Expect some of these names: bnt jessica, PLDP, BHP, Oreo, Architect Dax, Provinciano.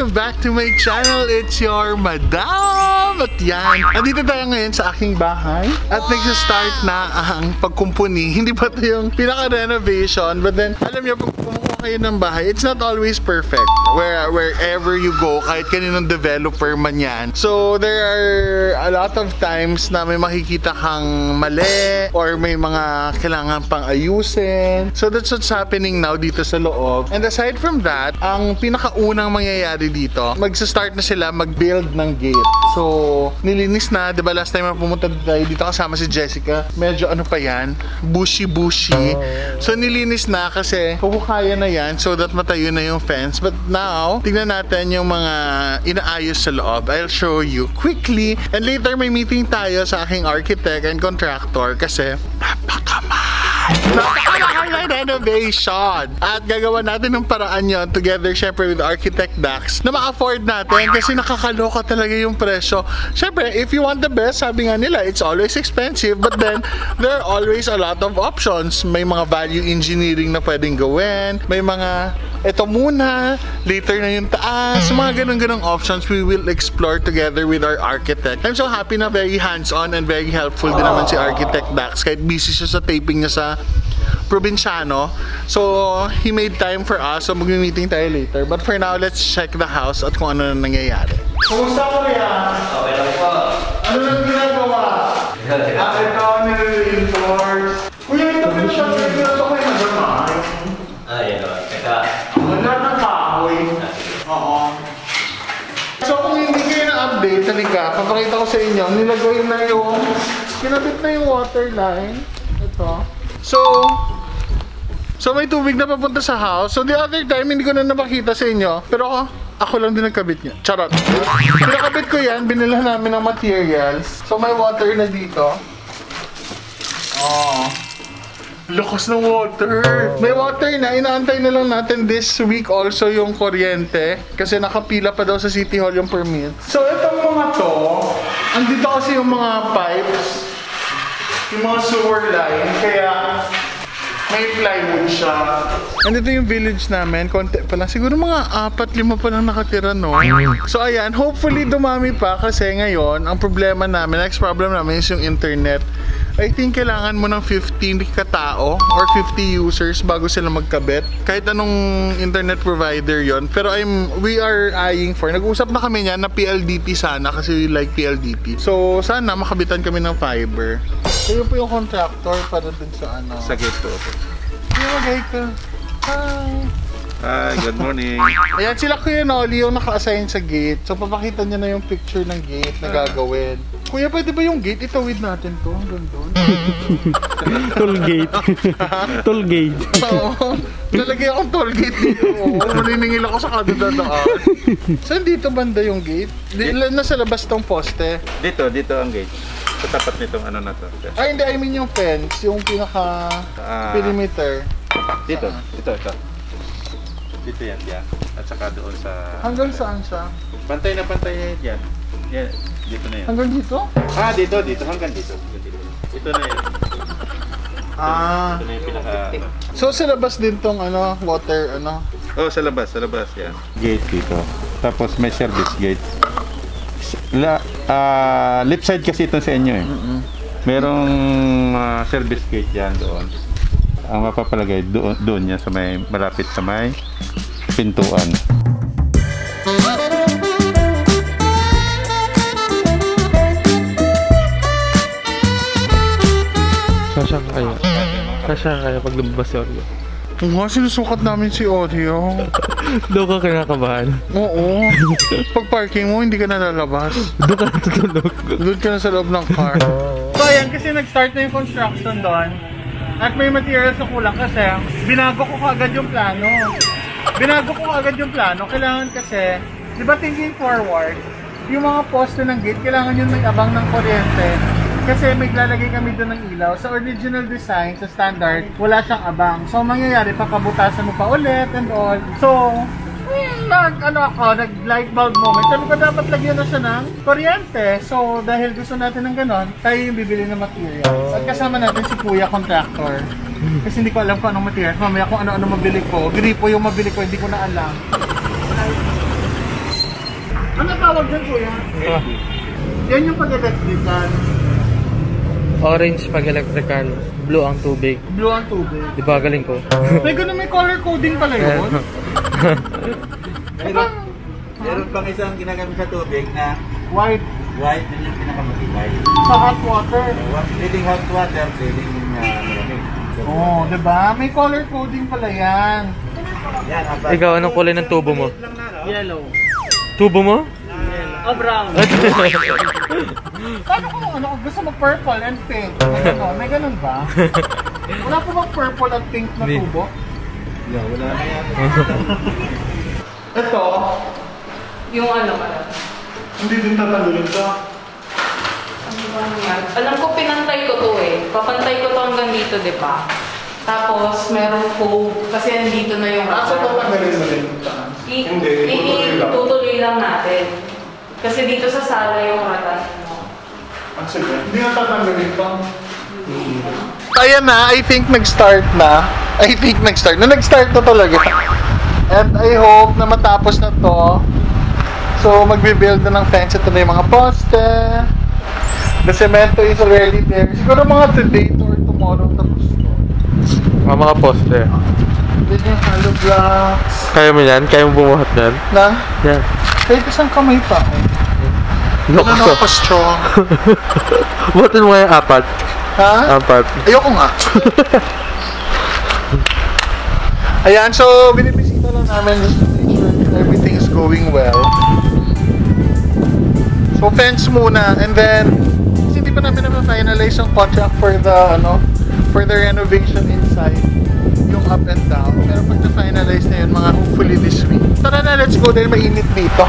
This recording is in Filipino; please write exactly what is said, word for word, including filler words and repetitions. welcome back to my channel. It's your madam at yan. Andito tayo ngayon sa aking bahay at wow, nagsistart na ang pagkumpuni. Hindi pa ito yung pinaka-renovation, but then alam niyo pag kumukuha kayo ng bahay, it's not always perfect. Where, wherever you go, kahit kaninong developer man yan. So there are a lot of times na may makikita kang mali or may mga kailangan pang ayusin. So that's what's happening now dito sa loob. And aside from that, ang pinakaunang mangyayari dito, magsa-start na sila mag-build ng gate. So, nilinis na, diba last time na pumunta tayo dito kasama si Jessica, medyo ano pa yan, bushy-bushy. So, nilinis na kasi kukukaya na yan so that matayo na yung fence. But now, tignan natin yung mga inaayos sa loob. I'll show you quickly. And later, may meeting tayo sa aking architect and contractor kasi napakamahal. Napakamahal! Renovation. At gagawa natin ng paraan yon together syempre with Architect Dax na ma-afford natin kasi nakakaloka talaga yung presyo. Syempre, if you want the best, sabi nga nila, it's always expensive but then there are always a lot of options. May mga value engineering na pwedeng gawin, may mga eto muna, later na yung taas, mga ganun-ganung options we will explore together with our architect. I'm so happy na very hands-on and very helpful din naman si Architect Dax kahit busy siya sa taping niya sa Provinciano. So, he made time for us. So, mag-meeting tayo later. But for now, let's check the house at kung ano na nangyayari. Kumusta ko yan? Okay lang po. Ano na ginagawa? After ka ako nag-reinforce. Kuya, ito ko siya. Ito ko yung mag-ramahan. Ah, yun o. Teka. Wala ng kahoy. Oo. So, kung hindi kayo na-update, talika, papakita ko sa inyo, nilagay na yung, kinabit na yung water line. Ito. So, So may tubig na papunta sa house. So the other time, hindi ko na napakita sa inyo. Pero ako, ako lang din nagkabit niya. Charot. So nakabit ko yan, binila namin ng materials. So may water na dito. Oh, lakas ng water. May water na, inaantay na lang natin this week also yung kuryente. Kasi nakapila pa daw sa City Hall yung permit. So itong mga to, andito kasi yung mga pipes, yung mga sewer line, kaya may plywood siya. And ito yung village namin, konti pa lang. Siguro mga apat, lima pa lang nakatira, no? So ayan, hopefully dumami pa kasi ngayon, ang problema namin, next problem namin is yung internet. I think kailangan mo ng fifteen katao or fifty users bago sila magkabit. Kahit anong internet provider yon. Pero I'm, we are eyeing for, nag-uusap na kami niyan na P L D P sana kasi we like P L D P. So sana makabitan kami ng fiber. Kayo po yung contractor para dun sa ano? Sa gate po. Hello, Michael. Hi. Hi, good morning. Ayan sila Kuya Nolly yung naka-assign sa gate. So papakita niya na yung picture ng gate na gagawin. Kuya, pwede ba yung gate? Itawid natin to hanggang doon. Toll gate. Toll gate. Oo. Nalagay akong toll gate dito. Oo, maniningil ako sa kadadadaan. Saan dito banda yung gate? Nasa labas tong poste. Dito, dito ang gate. Sa tapat nitong ano na to. Ay, hindi. I mean yung fence. Yung pinaka-perimeter. Dito, dito, ito. Dito yan, yan. At saka doon sa... Hanggang saan siya? Pantay na pantay yan. Yeah, dito na yan. Hanggang dito? Ah, dito, dito. Hanggang dito. Ito na yan. Ah. Ito na yung pinaka... So, sa labas din tong ano, water, ano? Oh, sa labas, sa labas, yan. Gate dito. Tapos may service gate. La, uh, left side kasi ito sa inyo eh. Merong uh, service gate yan doon. Ang mapapalagay doon, doon yan sa may, malapit sa may pintuan. Saan kayo? Saan kayo pag lumabas si Oreo? Oo nga, sinusukat namin si Oreo. Doon ka kinakabahan? Oo. Pag parking mo, hindi ka na lalabas. Doon ka natutulog. Doon ka na sa loob ng car. So ayan, kasi nag-start na yung construction doon. At may materials na kulang kasi binago ko agad yung plano. Binago ko agad yung plano. Kailangan kasi, di ba thinking forward, yung mga poste ng gate, kailangan yun may abang ng kuryente. Kasi may lalagay kami doon ng ilaw. Sa original design, sa standard, wala siyang abang. So, mangyayari, papabutasan mo pa ulit and all. So, nag, ano ako, nag-light bulb moment. Sabi ko, dapat lagyan na siya ng kuryente. So, dahil gusto natin ng ganon, tayo yung bibili ng materials. At kasama natin si Kuya Contractor. Kasi hindi ko alam kung anong materials. Mamaya kung ano-ano mabili ko. Gripo yung mabili ko, hindi ko na alam. concern ko yan. Oh. Yan yung pag-electrical. Orange pag-electrical. Blue ang tubig. Blue ang tubig. Di ba galing ko? May ganun, may color coding pala yun. Meron, meron pang isang ginagamit sa tubig na white. White, yun yung pinakamatibay. Sa hot water. Leading hot water, leading uh, malamig. Oo, oh, diba? May color coding pala yan. Yan abang. Ikaw, anong kulay ng tubo mo? Yellow. Tubo mo? Yellow. Oh, brown. Paano kung ano, gusto mo purple and pink? Ano, may ganun ba? Wala po bang purple at pink na tubo? Yeah, wala na yan. Ito, yung ano pala. Hindi din tatanggulin ka. Ano ba yan? Alam ko, pinantay ko to eh. Papantay ko to hanggang dito, di ba? Tapos, meron po, kasi nandito na yung aso. Ito pa rin na rin. Hindi, itutuloy lang natin. Kasi dito sa sala yung ratan mo. Ang sige, hindi na tatanggalin pa. Ayan na, I think nag-start na. I think nag-start na. Nag-start na talaga. And I hope na matapos na to. So, magbibuild na ng fence. Ito na yung mga poste. The cemento is already there. Siguro mga today or tomorrow tapos to. Mga mga poste. Then yung hollow blocks. Kaya mo yan? Kaya mo bumuhat yan? Na? Yan. Kahit isang kamay pa. Loko ko. Ano na strong. Buhatin mo yung apat. Ha? Apat. Ayoko nga. Ayan, so binibisita lang namin just to make sure everything is going well. So fence muna, and then kasi hindi pa namin naman finalize yung contract for the ano, for the renovation inside, yung up and down. Pero pag na-finalize na yun, mga hopefully this week. Tara na, let's go dahil mainit dito.